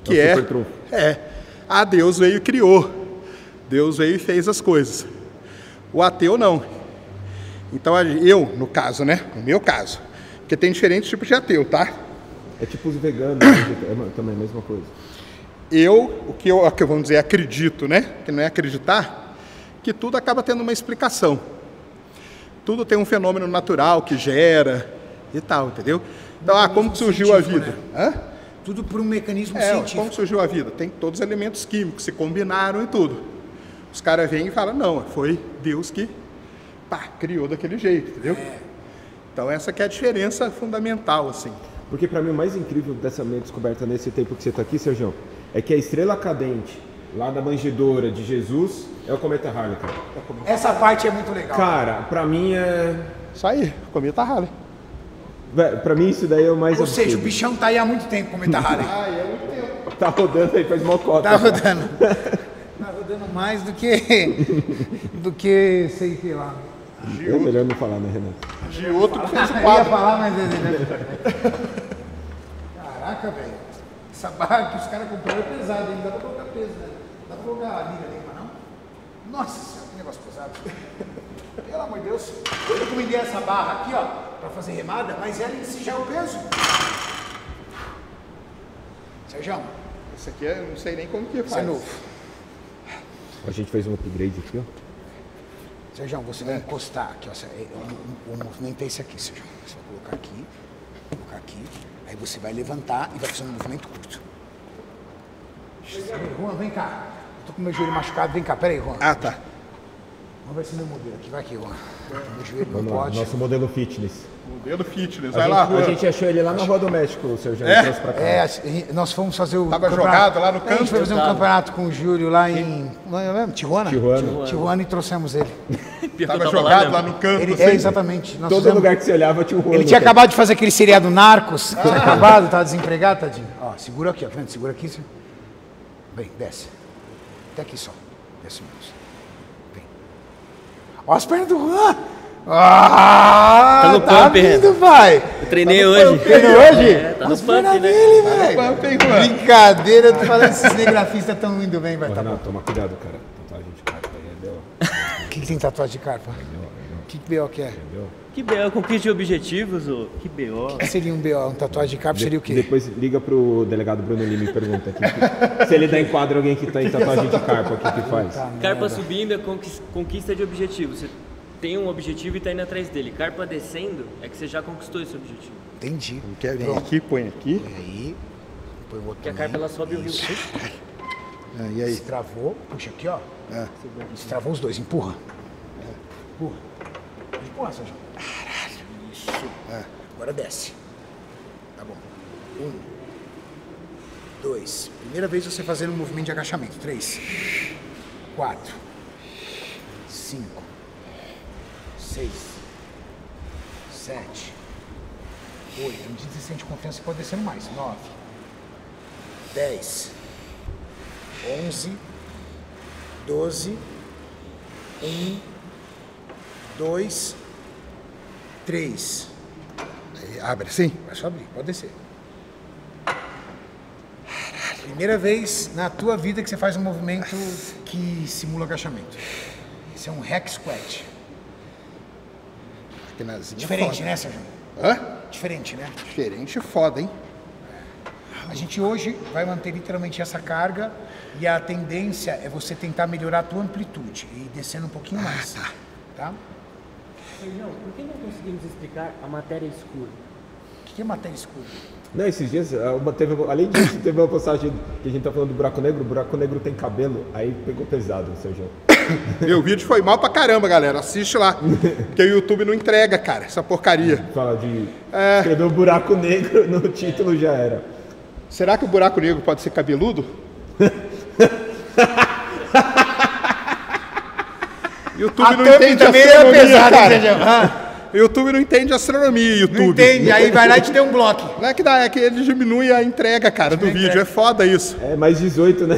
que é... Ah, Deus veio e criou. Deus veio e fez as coisas. O ateu não. Então eu, no caso, né? No meu caso. Porque tem diferentes tipos de ateu, tá? É tipo os veganos, também a mesma coisa. O que eu, vamos dizer, acredito, né? Que não é acreditar, que tudo acaba tendo uma explicação. Tudo tem um fenômeno natural que gera e tal, entendeu? Então, como surgiu a vida? Né? Hã? Tudo por um mecanismo científico. Como surgiu a vida? Tem todos os elementos químicos, se combinaram e tudo. Os caras vêm e falam, não, foi Deus que pá, criou daquele jeito, entendeu? É. Então essa que é a diferença fundamental, assim. Porque para mim o mais incrível dessa minha descoberta nesse tempo que você está aqui, Sergião, é que a estrela cadente lá da manjedoura de Jesus é o Cometa Halley, cara. Essa parte é muito legal. Cara, para mim é... Isso aí, Cometa Halley. Pra mim isso daí é o mais absurdo. Ou seja, o bichão tá aí há muito tempo, Cometa Halley. Ah, é muito tempo. Tá rodando aí, faz mocota. Tá rodando. Tá rodando mais do que sei que lá. É melhor não falar, né, Renato? De outro que fez o quadro. Eu ia falar, mas... Caraca, velho. Essa barra que os caras compraram é pesada, hein? Dá pra colocar peso, né? Dá pra colocar a liga ali, mas não? Nossa senhora, que negócio pesado. Pelo amor de Deus. Eu recomendei essa barra aqui, ó, pra fazer remada, mas ela em si já é o peso. Sergião, esse aqui eu não sei nem como que faz. É novo. A gente fez um upgrade aqui, ó. Sergião, você vai encostar aqui, ó. Eu movimentei isso aqui, Sergião. Você vai colocar aqui, aí você vai levantar e vai fazer um movimento curto. Juan, vem cá. Eu tô com meu joelho machucado, vem cá, peraí, Juan. Ah, tá. Vamos ver se meu modelo aqui, vai aqui, Juan. Meu joelho não pode. Nosso modelo fitness. Modelo fitness, vai lá, Juan. A gente achou ele lá na Rua do México, Sergião, trouxe pra cá. Nós fomos fazer o... Tava jogado lá no campo. A gente foi fazer um campeonato com o Júlio lá em... Tijuana e trouxemos ele. Tava jogado lá no campo. É, exatamente. Todo lugar que você olhava tinha o Juan. Ele tinha acabado de fazer aquele seriado Narcos. Tinha acabado, tava desempregado, tadinho. Ó, segura aqui, ó. Segura aqui, senhor. Vem, desce. Até aqui só. Desce menos. Vem. Ó as pernas do Juan. Ah, tá no pump, lindo, pai. Eu treinei hoje. Treinou hoje? Tá no pump, né? Brincadeira, tu falando esses cinegrafistas tão indo bem, vai. Ô, tá Renato, bom. Toma cuidado, cara. Tatuagem de carpa aí é B.O. O que tem tatuagem de carpa? Que B.O. que é? Que B.O. Conquista de objetivos, ô. Que B.O. O que seria um B.O.? Um tatuagem de carpa seria o quê? Depois liga pro delegado Bruno Lima e pergunta aqui, se ele dá enquadro alguém que tá em tatuagem de carpa, o que que faz? Carpa subindo é conquista de objetivos. Tem um objetivo e tá indo atrás dele. Carpa descendo é que você já conquistou esse objetivo. Entendi. Põe aqui, põe aqui. Põe aí. Põe o outro. Porque a carpa ela sobe o rio. E aí? Destravou. Puxa aqui, ó. Destravou os dois. Empurra. Empurra. Empurra, Sérgio. Caralho. Isso. Agora desce. Tá bom. 1, 2. Primeira vez você fazendo um movimento de agachamento. 3, 4, 5. 6, 7, 8. À medida que você sente confiança, você pode descendo mais. 9, 10, 11, 12. 1, 2, 3. Aí, abre assim? Vai só abrir, pode descer. Primeira vez na tua vida que você faz um movimento que simula agachamento. Esse é um hack squat. Diferente, foda, né, Sergião? Hã? Diferente, né? Diferente e foda, hein? A gente hoje vai manter literalmente essa carga e a tendência é você tentar melhorar a tua amplitude e descendo um pouquinho mais. Tá? Sergião, por que não conseguimos explicar a matéria escura? Acho que é matéria escura. Não, esses dias, além disso, teve uma postagem que a gente tá falando do buraco negro. O buraco negro tem cabelo, aí pegou pesado, Sergião. Meu vídeo foi mal pra caramba, galera. Assiste lá, porque o YouTube não entrega, cara, essa porcaria. Fala de... escrever o buraco negro no título já era. Será que o buraco negro pode ser cabeludo? YouTube não entende astronomia. YouTube não entende astronomia, YouTube. Não entende, aí vai lá e te deu um bloco. Não é que dá, é que ele diminui a entrega, cara, do vídeo. É foda isso. É, mais 18, né?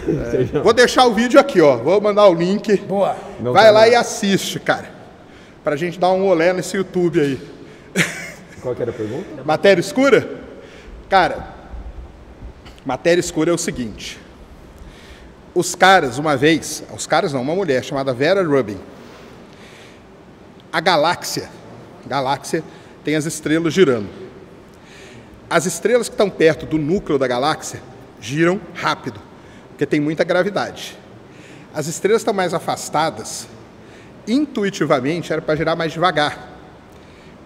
É. Vou deixar o vídeo aqui, ó. Vou mandar o link. Boa. Vai lá e assiste, cara. Pra gente dar um olé nesse YouTube aí. Qual que era a pergunta? Matéria escura? Cara, matéria escura é o seguinte. Os caras, uma vez... Os caras não, uma mulher chamada Vera Rubin. A galáxia tem as estrelas girando. As estrelas que estão perto do núcleo da galáxia giram rápido, porque tem muita gravidade. As estrelas que estão mais afastadas, intuitivamente, era para girar mais devagar,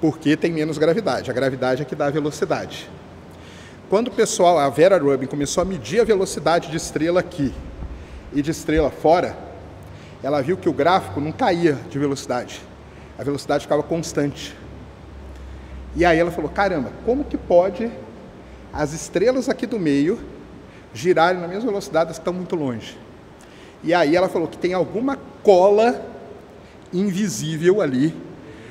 porque tem menos gravidade. A gravidade é que dá a velocidade. Quando o pessoal, a Vera Rubin, começou a medir a velocidade de estrela aqui e de estrela fora, ela viu que o gráfico não caía de velocidade. A velocidade ficava constante. E aí ela falou, caramba, como que pode as estrelas aqui do meio girarem na mesma velocidade das que estão muito longe? E aí ela falou que tem alguma cola invisível ali,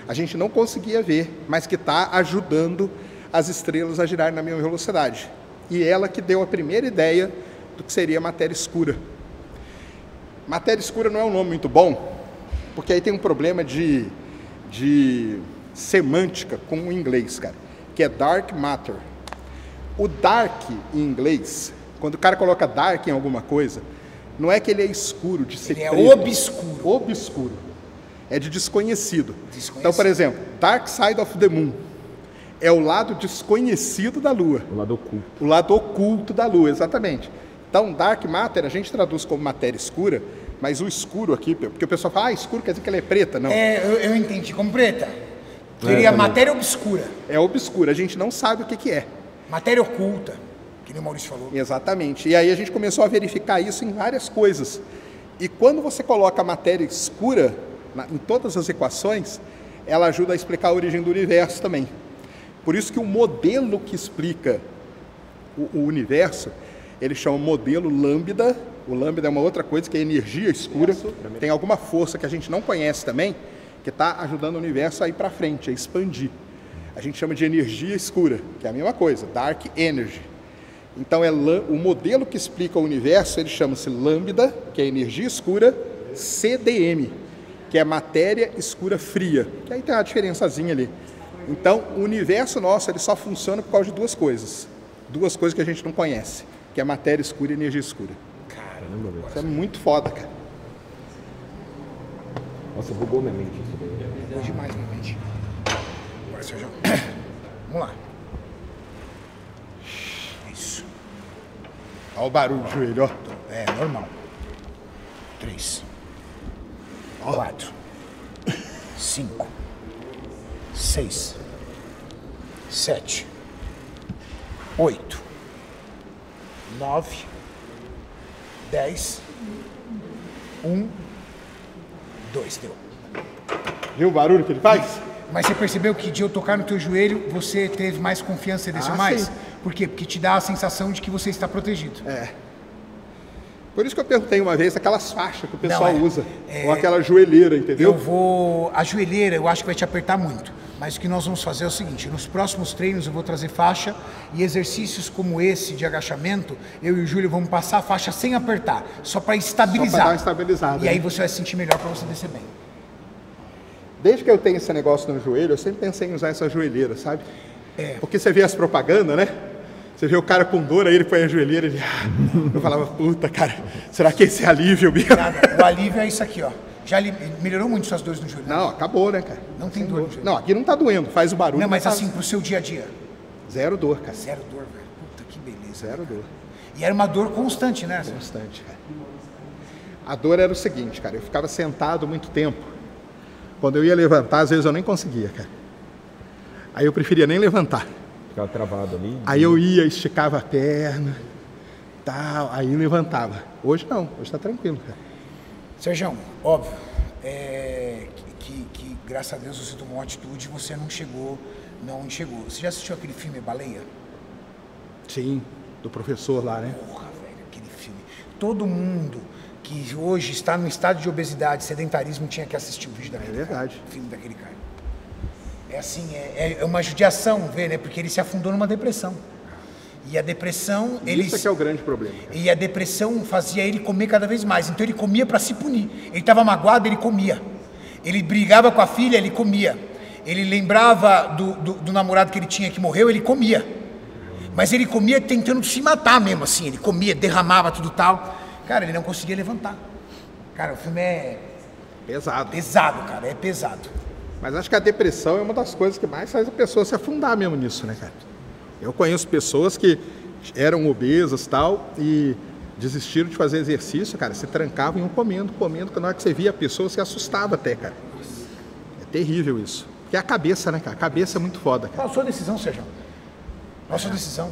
a gente não conseguia ver, mas que está ajudando as estrelas a girarem na mesma velocidade. E ela que deu a primeira ideia do que seria matéria escura. Matéria escura não é um nome muito bom, porque aí tem um problema de semântica com o inglês, cara, que é dark matter. O dark em inglês, quando o cara coloca dark em alguma coisa, não é que ele é escuro, de secreto. Ele é obscuro. Obscuro. É de desconhecido. Então, por exemplo, dark side of the moon é o lado desconhecido da lua. O lado oculto. O lado oculto da lua, exatamente. Então, dark matter, a gente traduz como matéria escura, mas o escuro aqui, porque o pessoal fala, ah, escuro quer dizer que ela é preta, não. É, eu entendi, como preta. Seria matéria obscura. É obscura, a gente não sabe o que que é. Matéria oculta, que nem o Maurício falou. Exatamente, e aí a gente começou a verificar isso em várias coisas. E quando você coloca a matéria escura em todas as equações, ela ajuda a explicar a origem do universo também. Por isso que o modelo que explica o universo, ele chama modelo lambda. O lambda é uma outra coisa, que é energia escura. Tem alguma força que a gente não conhece também, que está ajudando o universo a ir para frente, a expandir. A gente chama de energia escura, que é a mesma coisa, dark energy. Então, o modelo que explica o universo, ele chama-se lambda, que é energia escura, CDM, que é matéria escura fria. Que aí tem uma diferençazinha ali. Então, o universo nosso, ele só funciona por causa de duas coisas. Duas coisas que a gente não conhece, que é matéria escura e energia escura. Isso é muito foda, cara. Nossa, bugou minha mente isso daí. Bugou demais minha mente. Bora, Sergião. Vamos lá. Isso. Olha o barulho do joelho, ó. É, normal. 3. 4. 5. 6. 7. 8. 9. 10, 1, 2, deu. Viu o barulho que ele faz? Mas você percebeu que de eu tocar no teu joelho, você teve mais confiança e desceu mais? Sim. Por quê? Porque te dá a sensação de que você está protegido. É. Por isso que eu perguntei uma vez aquelas faixas que o pessoal usa, ou aquela joelheira, entendeu? A joelheira eu acho que vai te apertar muito. Mas o que nós vamos fazer é o seguinte, nos próximos treinos eu vou trazer faixa e exercícios como esse de agachamento, eu e o Júlio vamos passar a faixa sem apertar, só para estabilizar. Só para dar uma estabilizada. E aí você vai se sentir melhor para você descer bem. Desde que eu tenho esse negócio no joelho, eu sempre pensei em usar essa joelheira, sabe? É. Porque você vê as propagandas, né? Você vê o cara com dor, aí ele põe a joelheira, ele... Eu falava, puta, cara, será que esse é alívio mesmo? Nada. O alívio é isso aqui, ó. Já melhorou muito suas dores no joelho? Não, acabou, né, cara? Não tem dor no joelho. Não, aqui não tá doendo, faz o barulho. Não, mas assim, pro seu dia a dia? Zero dor, cara. Zero dor, velho. Puta, que beleza. Zero dor. E era uma dor constante, né? Constante, cara. A dor era o seguinte, cara, eu ficava sentado muito tempo. Quando eu ia levantar, às vezes eu nem conseguia, cara. Aí eu preferia nem levantar. Ficava travado ali. Aí eu ia, esticava a perna, tal, aí levantava. Hoje não, hoje tá tranquilo, cara. Sergião, óbvio, que graças a Deus você tomou uma atitude e você não chegou. Você já assistiu aquele filme Baleia? Sim, do professor lá, né? Porra, velho, aquele filme. Todo mundo que hoje está no estado de obesidade, sedentarismo, tinha que assistir o vídeo daquele cara. É verdade. O filme daquele cara. É assim, é uma judiação ver, né? Porque ele se afundou numa depressão. E a depressão... Isso que é o grande problema. Cara. E a depressão fazia ele comer cada vez mais. Então ele comia para se punir. Ele estava magoado, ele comia. Ele brigava com a filha, ele comia. Ele lembrava do namorado que ele tinha que morreu, ele comia. Mas ele comia tentando se matar mesmo, assim. Ele comia, derramava, tudo tal. Cara, ele não conseguia levantar. Cara, o filme é... Pesado. Pesado, cara, é pesado. Mas acho que a depressão é uma das coisas que mais faz a pessoa se afundar mesmo nisso, né, cara? Eu conheço pessoas que eram obesas e tal, e desistiram de fazer exercício, cara, se trancavam e iam comendo, que na hora que você via a pessoa, você assustava até, cara. É terrível isso. Porque é a cabeça, né, cara? A cabeça é muito foda, cara. Qual a sua decisão, Sergião? Qual a sua decisão?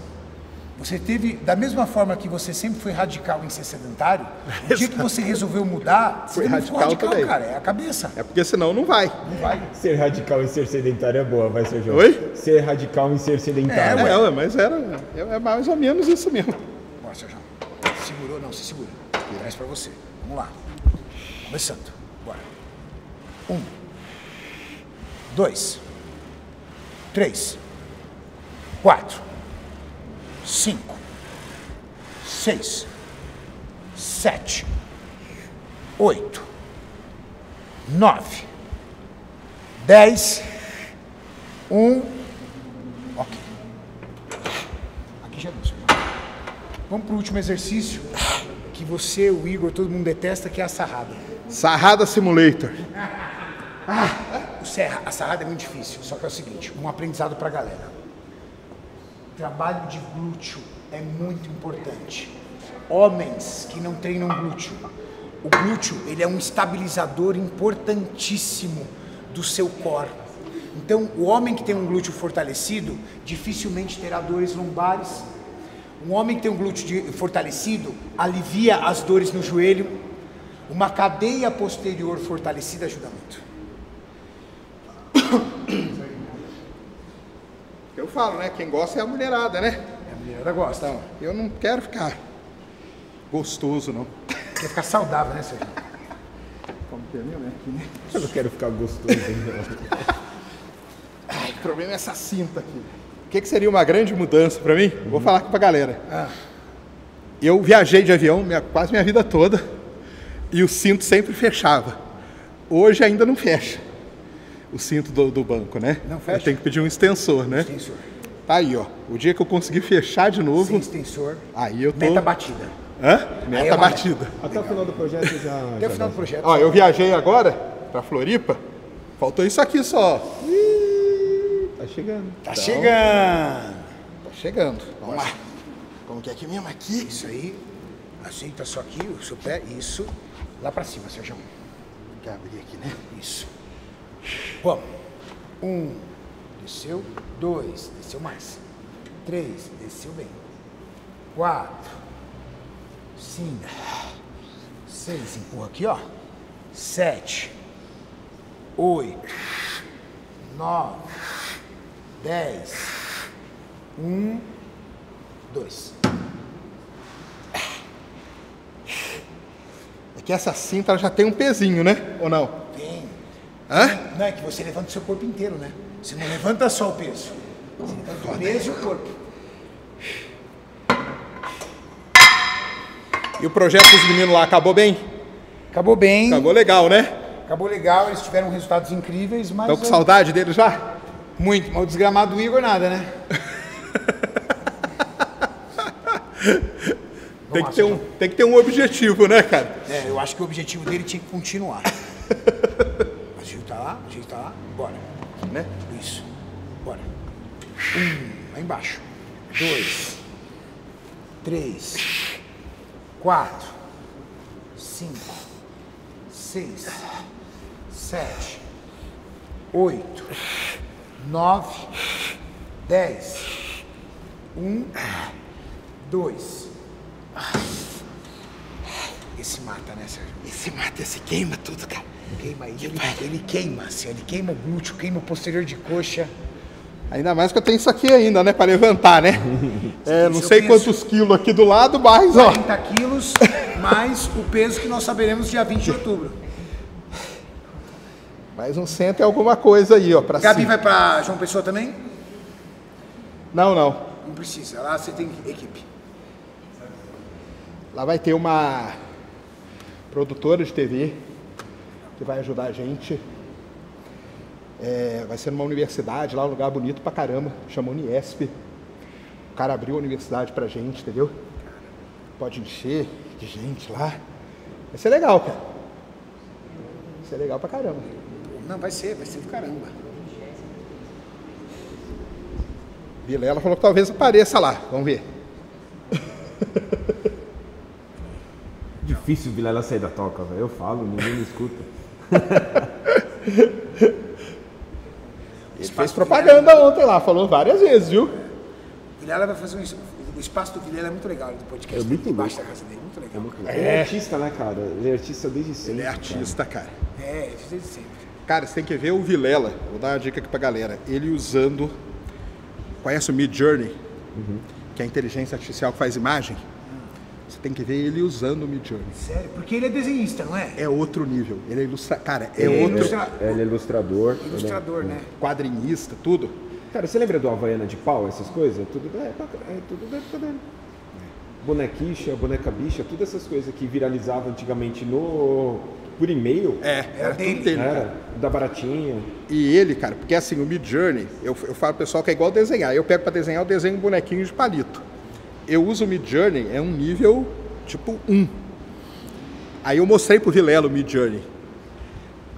Você teve, da mesma forma que você sempre foi radical em ser sedentário, o dia que você resolveu mudar, você foi radical também. Cara, é a cabeça. É porque senão não vai. Não vai. Ser radical em ser sedentário é boa, vai, Sergião. Oi? Ser radical em ser sedentário. É, mas é mais ou menos isso mesmo. Bora, Sergião. Segurou, não, se segura. Traz pra você. Vamos lá. Começando. Bora. 1, 2, 3, 4, 5, 6, 7, 8, 9, 10. 1. Ok. Aqui já deu. Vamos pro último exercício que você, o Igor, todo mundo detesta, que é a sarrada. Sarrada Simulator. A sarrada é muito difícil, só que é o seguinte, um aprendizado pra galera. Trabalho de glúteo é muito importante. Homens que não treinam glúteo. O glúteo, ele é um estabilizador importantíssimo do seu core. Então, o homem que tem um glúteo fortalecido, dificilmente terá dores lombares. Um homem que tem um glúteo fortalecido, alivia as dores no joelho. Uma cadeia posterior fortalecida ajuda muito. Eu falo, né? Quem gosta é a mulherada, né? A mulherada gosta. Então, eu não quero ficar gostoso, não. Quer ficar saudável, né, Sergião? Como terminou, né? Eu não quero ficar gostoso ainda. O problema é essa cinta aqui. O que seria uma grande mudança pra mim? Vou falar aqui pra galera. Eu viajei de avião quase minha vida toda e o cinto sempre fechava. Hoje ainda não fecha. O cinto do banco, né? Não fecha. Eu tenho que pedir um extensor, né? Extensor. Tá aí, ó. O dia que eu conseguir fechar de novo... Sem extensor. Aí eu tô... Meta batida. Hã? Meta batida. Até o final do projeto já... Até o final do projeto. Ó, eu viajei agora pra Floripa. Faltou isso aqui só. Tá chegando. Tá chegando. Vamos lá. Como que é aqui mesmo? Aqui. Isso aí. Aceita só aqui o seu pé. Isso. Lá pra cima, Sergião. Quer abrir aqui, né? Isso. Vamos. 1, desceu. 2, desceu mais. 3, desceu bem. 4, 5, 6, empurra aqui, ó. 7, 8, 9, 10. 1, 2. É que essa cinta ela já tem um pezinho, né? Ou não? Tem. Hã? Não, é que você levanta o seu corpo inteiro, né? Você não levanta só o peso. Você levanta o peso e o corpo. E o projeto dos meninos lá acabou bem? Acabou bem. Acabou legal, né? Acabou legal, eles tiveram resultados incríveis, mas... Estão com saudade deles já? Muito, mas o desgramado do Igor nada, né? Tem que ter um objetivo, né, cara? É, eu acho que o objetivo dele tinha que continuar. A gente tá lá, bora. Né? Isso, bora. 1, lá embaixo. 2, 3, 4, 5, 6, 7, 8, 9, 10. 1, 2. Esse mata, né, Sérgio? Esse mata, esse queima tudo, cara. Queima aí. Ele queima, assim, ele queima o glúteo, queima o posterior de coxa. Ainda mais que eu tenho isso aqui ainda, né? Pra levantar, né? É, não sei quantos quilos aqui do lado, mas, ó. 40 quilos, mais o peso que nós saberemos dia 20 de outubro. Mais um cento é alguma coisa aí, ó. Pra Gabi cima. Vai pra João Pessoa também? Não, não. Não precisa. Lá você tem equipe. Lá vai ter uma produtora de TV que vai ajudar a gente. É, vai ser numa universidade lá, um lugar bonito pra caramba, chama Uniesp. O cara abriu a universidade pra gente, entendeu? Pode encher de gente lá. Vai ser legal, cara. Vai ser legal pra caramba. Não, vai ser do caramba. Vilela falou que talvez apareça lá, vamos ver. Difícil o Vilela sair da toca, velho. Eu falo, ninguém me escuta. Ele fez propaganda Vilela ontem lá, falou várias vezes, viu? Vilela vai fazer o espaço do Vilela é muito legal, do podcast. É muito embaixo da casa dele, muito legal. É muito legal. Ele é artista, né, cara? Ele é artista desde sempre. Ele é artista, cara. É, desde sempre. Cara, você tem que ver o Vilela, vou dar uma dica aqui pra galera. Ele usando, conhece o Midjourney? Uhum. Que é a inteligência artificial que faz imagem? Você tem que ver ele usando o Midjourney. Sério? Porque ele é desenhista, não é? É outro nível. Ele é ilustrador. Cara, é ele outro. Ele é ilustrador. Ilustrador, né? Quadrinista, tudo. Cara, você lembra do Havaiana de Pau, essas coisas? Tudo é tudo dentro dele. Bonequicha, boneca bicha, todas essas coisas que viralizavam antigamente no... por e-mail. É, era tudo dele. Era, da baratinha. E ele, cara, porque assim, o Midjourney, eu falo pro pessoal que é igual desenhar. Eu pego pra desenhar, eu desenho um bonequinho de palito. Eu uso o Midjourney, é um nível tipo 1. Aí eu mostrei pro Vilela o Midjourney.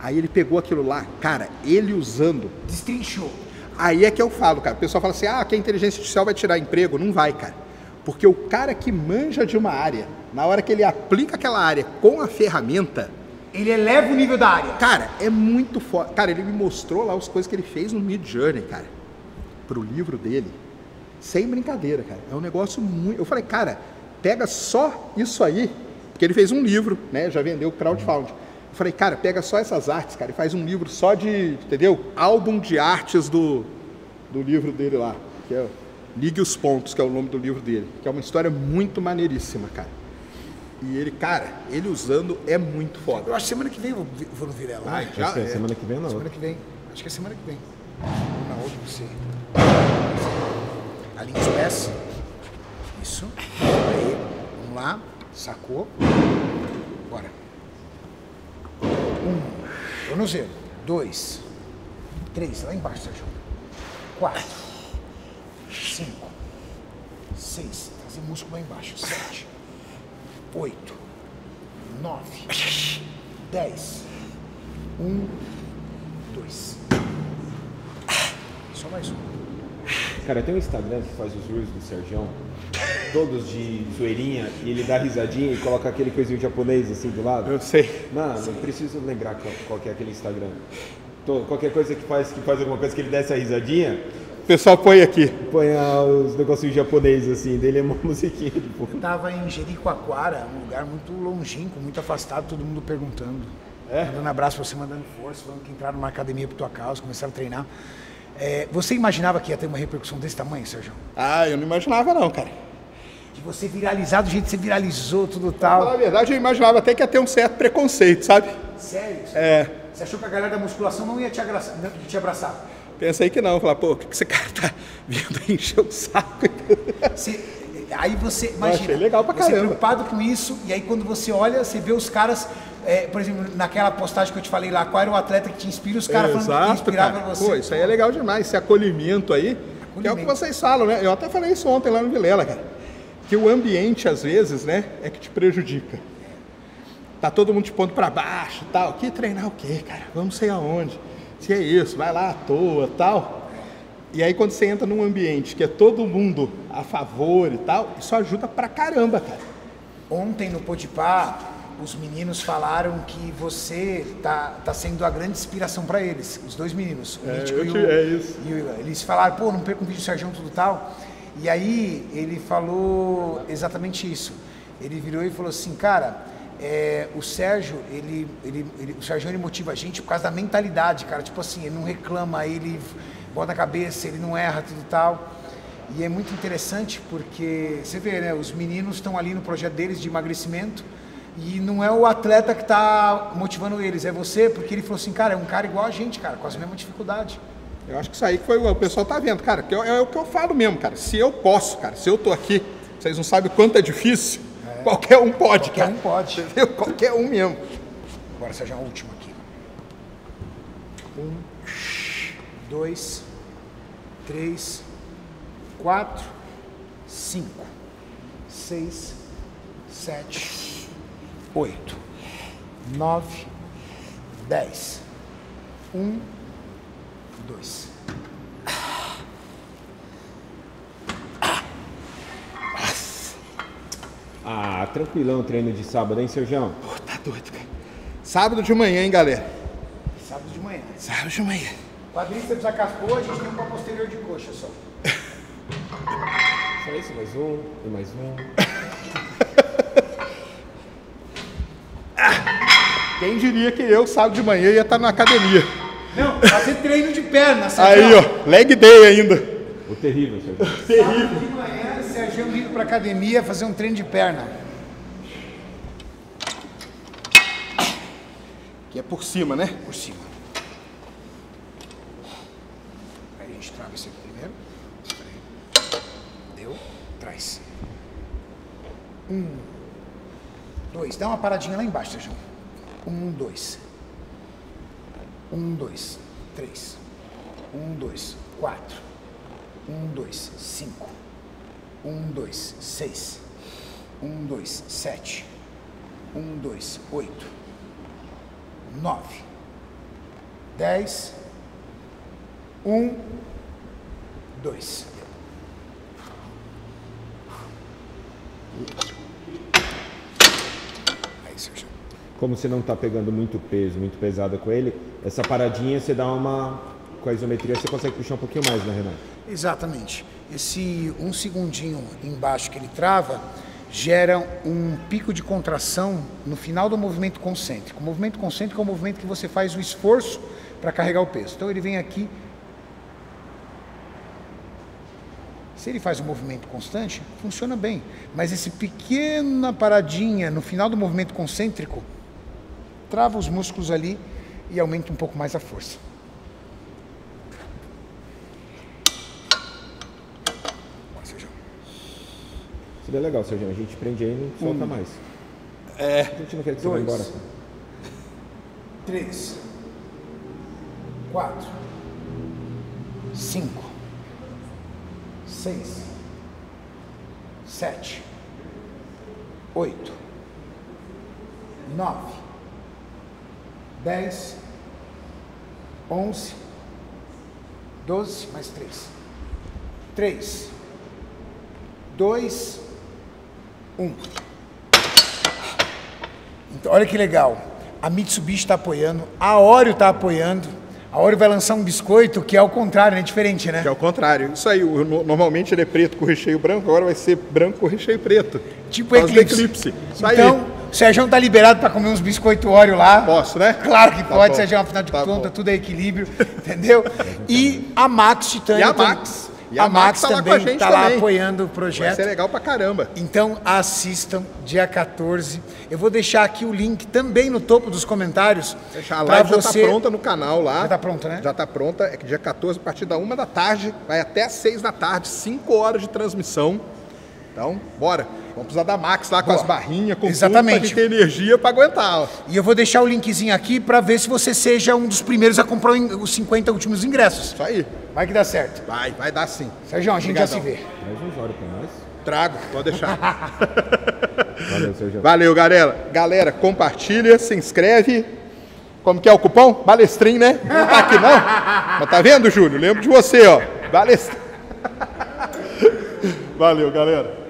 Aí ele pegou aquilo lá, cara, ele usando. Destrinchou. Aí é que eu falo, cara. O pessoal fala assim, ah, que a inteligência artificial vai tirar emprego. Não vai, cara. Porque o cara que manja de uma área, na hora que ele aplica aquela área com a ferramenta... Ele eleva o nível da área. Cara, é muito foda. Cara, ele me mostrou lá as coisas que ele fez no Midjourney, cara. Pro livro dele. Sem brincadeira, cara. É um negócio muito... Eu falei, cara, pega só isso aí, porque ele fez um livro, né? Já vendeu o crowdfunding. Eu falei, cara, pega só essas artes, cara, e faz um livro só de, entendeu? Álbum de artes do livro dele lá, que é Ligue os Pontos, que é o nome do livro dele, que é uma história muito maneiríssima, cara. E ele, cara, ele usando é muito foda. Eu acho que semana que vem eu vou no Vilela. Ah, né? Já é. Semana que vem não. Semana que vem. Acho que é semana que vem. Na outra você... A linha expressa. Isso. Aí, vamos lá. Sacou. Bora. 1. Tornozelo. 2. 3. Lá embaixo, Sérgio. 4. 5. 6. Trazer músculo lá embaixo. 7. 8. 9. 10. 1. 2. Só mais um. Cara, tem um Instagram que faz os reels do Sergião, todos de zoeirinha, e ele dá risadinha e coloca aquele coisinho japonês assim do lado. Eu sei. Mano, eu preciso lembrar qual que é aquele Instagram. Qualquer coisa que faz alguma coisa que ele dá essa risadinha... O pessoal põe aqui. Põe os negocinhos japoneses assim, dele é uma musiquinha. Tipo. Eu tava em Jericoacoara, um lugar muito longínquo, muito afastado, todo mundo perguntando. É? Mandando abraço pra você, mandando força, falando que entraram numa academia por tua causa, começaram a treinar. É, você imaginava que ia ter uma repercussão desse tamanho, Sergião? Ah, eu não imaginava não, cara. De você viralizar do jeito que você viralizou, tudo tal. Na verdade, eu imaginava até que ia ter um certo preconceito, sabe? Sério? É. Você achou que a galera da musculação não ia te abraçar? Pensei que não. Falar, pô, o que esse cara tá vindo encher o saco? Aí você, imagina, achei legal pra caramba. Você preocupado com isso, e aí quando você olha, você vê os caras, por exemplo, naquela postagem que eu te falei lá, qual era o atleta que te inspira, os caras falando que inspirava você. Pô, isso aí é legal demais, esse acolhimento aí, que é o que vocês falam, né? Eu até falei isso ontem lá no Vilela, cara, que o ambiente, às vezes, né, é que te prejudica. Tá todo mundo te pondo pra baixo e tal, que treinar o quê, cara? Vamos sei aonde, se é isso, vai lá à toa e tal... E aí quando você entra num ambiente que é todo mundo a favor e tal, isso ajuda pra caramba, cara. Ontem no Podipá, os meninos falaram que você tá sendo a grande inspiração pra eles, os dois meninos, o Mítico e o... É isso. E eles falaram, pô, não perca um vídeo do Sergião, tudo tal. E aí ele falou exatamente isso. Ele virou e falou assim, cara, o Sérgio, o Sérgio, ele motiva a gente por causa da mentalidade, cara. Tipo assim, ele não reclama, ele bota a cabeça, ele não erra, tudo e tal. E é muito interessante porque, você vê, né, os meninos estão ali no projeto deles de emagrecimento e não é o atleta que está motivando eles, é você, porque ele falou assim, cara, é um cara igual a gente, cara, com as mesmas dificuldades. Eu acho que isso aí foi, o pessoal tá vendo, cara, é o que eu falo mesmo, cara, se eu posso, cara, se eu tô aqui, vocês não sabem o quanto é difícil, qualquer um pode, cara. Qualquer um pode. Entendeu? Qualquer um mesmo. Agora seja a última aqui. 1, 2, 3, 4, 5, 6, 7, 8, 9, 10. 1, 2. Ah, tranquilão o treino de sábado, hein, Sergião? Pô, tá doido, cara. Sábado de manhã, hein, galera? Sábado de manhã. Sábado de manhã. Quadríceps acabou, a gente tem um pra posterior de coxa só. Só isso, mais um. Quem diria que eu, sábado de manhã, ia estar na academia? Não, fazer treino de perna, Sergião. Aí, ó, leg day ainda. O terrível, Sergião. Terrível. Sábado de manhã, Sergião indo pra academia fazer um treino de perna. Que é por cima, né? Por cima. Aí a gente trava esse aqui primeiro. Deu, traz. 1, 2. Dá uma paradinha lá embaixo, Sergião. 1, 2. 1, 2, 3. 1, 2, 4. 1, 2, 5. 1, 2, 6. 1, 2, 7. 1, 2, 8. 9, 10. 1, 2. Aí, Sergião. Como você não está pegando muito peso, muito pesada com ele, essa paradinha você dá uma... Com a isometria você consegue puxar um pouquinho mais, né, Renato? Exatamente. Esse um segundinho embaixo que ele trava gera um pico de contração no final do movimento concêntrico. O movimento concêntrico é o movimento que você faz o esforço para carregar o peso. Então ele vem aqui. Se ele faz um movimento constante, funciona bem. Mas essa pequena paradinha no final do movimento concêntrico trava os músculos ali e aumenta um pouco mais a força. Seria legal, Sergião. A gente prende aí e não solta mais. É. A gente não quer que você vá embora. 3, 4, 5, 6, 7, 8, 9, 10, 11, 12, mais 3. 3, 2, 1. Então, olha que legal. A Mitsubishi está apoiando, a Oreo está apoiando. A Oreo vai lançar um biscoito que é ao contrário, né? Diferente, né? Que é ao contrário. Isso aí, normalmente ele é preto com recheio branco, agora vai ser branco com recheio preto. Tipo Eclipse. Isso então, aí. O Sergião tá liberado para comer uns biscoitos Oreo lá. Posso, né? Claro que pode, tá, Sergião, afinal de contas, tudo é equilíbrio, entendeu? E a Max Titânia. E a Max. E a Max tá também está lá apoiando o projeto. Vai ser legal pra caramba. Então assistam, dia 14. Eu vou deixar aqui o link também no topo dos comentários. A live já está pronta no canal lá. Já tá pronta, né? Já tá pronta. É que dia 14, a partir da 1 da tarde, vai até às 6 da tarde, 5 horas de transmissão. Então, bora. Vamos precisar da Max lá. Boa. Com as barrinhas, com tudo, pra gente ter energia pra aguentar. Ó. E eu vou deixar o linkzinho aqui pra ver se você seja um dos primeiros a comprar os 50 últimos ingressos. Isso aí. Vai que dá certo. Vai dar sim. Sergião, a gente já se vê. Mais uns horas pra nós. Trago, pode deixar. Valeu, Sergião. Valeu, galera. Galera, compartilha, se inscreve. Como que é o cupom? Balestrin, né? Não tá aqui, não? Mas tá vendo, Júlio? Lembro de você, ó. Balestrin. Valeu, galera.